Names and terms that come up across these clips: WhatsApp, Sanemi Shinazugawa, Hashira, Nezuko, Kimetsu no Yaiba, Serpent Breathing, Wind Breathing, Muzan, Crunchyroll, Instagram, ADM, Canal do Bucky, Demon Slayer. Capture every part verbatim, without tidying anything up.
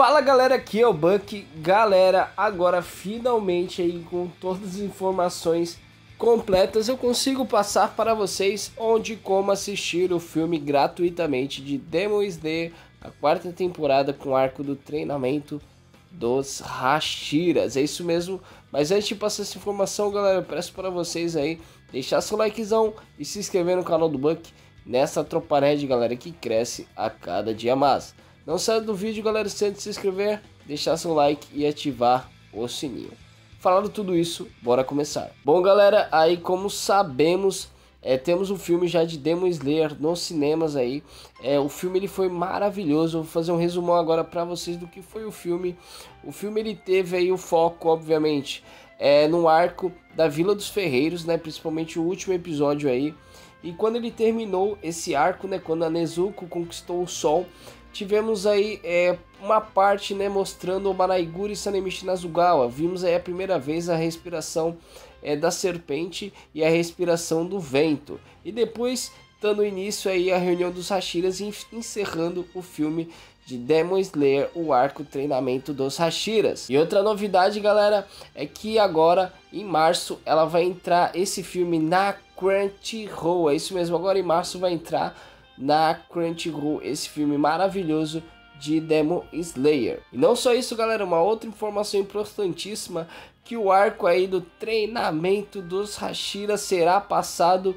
Fala galera, aqui é o Bucky. Galera, agora finalmente aí com todas as informações completas eu consigo passar para vocês onde e como assistir o filme gratuitamente de Demon Slayer, a quarta temporada com o arco do treinamento dos Hashiras. É isso mesmo, mas antes de passar essa informação galera, eu peço para vocês aí deixar seu likezão e se inscrever no canal do Bucky, nessa tropa nerd galera que cresce a cada dia mais. Não saia do vídeo galera, sem se inscrever, deixar seu like e ativar o sininho. Falando tudo isso, bora começar. Bom galera, aí como sabemos, é, temos um filme já de Demon Slayer nos cinemas aí. É, o filme ele foi maravilhoso, eu vou fazer um resumão agora pra vocês do que foi o filme. O filme ele teve aí o foco, obviamente, é, no arco da Vila dos Ferreiros, né, principalmente o último episódio aí. E quando ele terminou esse arco, né, quando a Nezuko conquistou o sol, tivemos aí é, uma parte, né, mostrando o Manaiguri e Sanemi Shinazugawa. Vimos aí a primeira vez a respiração é, da serpente e a respiração do vento. E depois, dando início aí a reunião dos Hashiras e encerrando o filme de Demon Slayer, o arco treinamento dos Hashiras. E outra novidade, galera, é que agora, em março, ela vai entrar esse filme na Crunchyroll. É isso mesmo, agora em março vai entrar na Crunchyroll esse filme maravilhoso de Demon Slayer. E não só isso galera, uma outra informação importantíssima, que o arco aí do treinamento dos Hashira será passado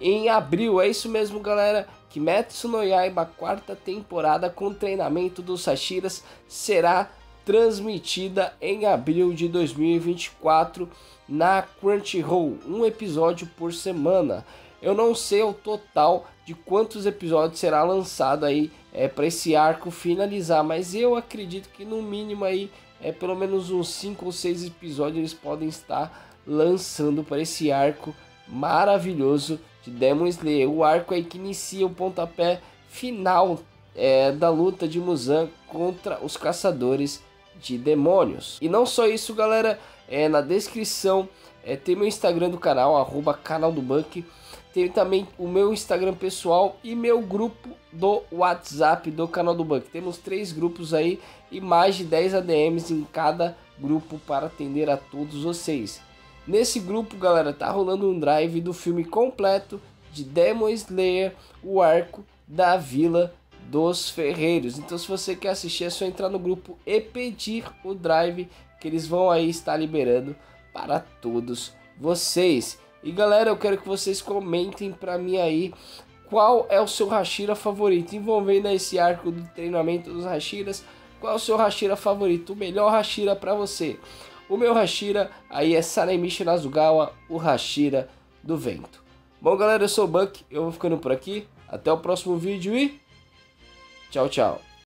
em abril. É isso mesmo galera, Kimetsu no Yaiba, quarta temporada com treinamento dos Hashiras, será transmitida em abril de dois mil e vinte e quatro na Crunchyroll, um episódio por semana. Eu não sei o total de quantos episódios será lançado aí é, para esse arco finalizar, mas eu acredito que no mínimo aí é pelo menos uns cinco ou seis episódios eles podem estar lançando para esse arco maravilhoso de Demon Slayer. O arco aí que inicia o pontapé final é, da luta de Muzan contra os caçadores de demônios. E não só isso galera, é, na descrição é, tem meu Instagram do canal, arroba Canal do Bucky. Tem também o meu Instagram pessoal e meu grupo do WhatsApp do Canal do Bucky. Temos três grupos aí e mais de dez A D Ms em cada grupo para atender a todos vocês. Nesse grupo, galera, tá rolando um drive do filme completo de Demon Slayer, o arco da Vila dos Ferreiros. Então se você quer assistir é só entrar no grupo e pedir o drive que eles vão aí estar liberando para todos vocês. E galera, eu quero que vocês comentem pra mim aí qual é o seu Hashira favorito, envolvendo esse arco do treinamento dos Hashiras. Qual é o seu Hashira favorito, o melhor Hashira pra você? O meu Hashira aí é Sanemi Shinazugawa, o Hashira do vento. Bom galera, eu sou o Bucky, eu vou ficando por aqui. Até o próximo vídeo e tchau, tchau.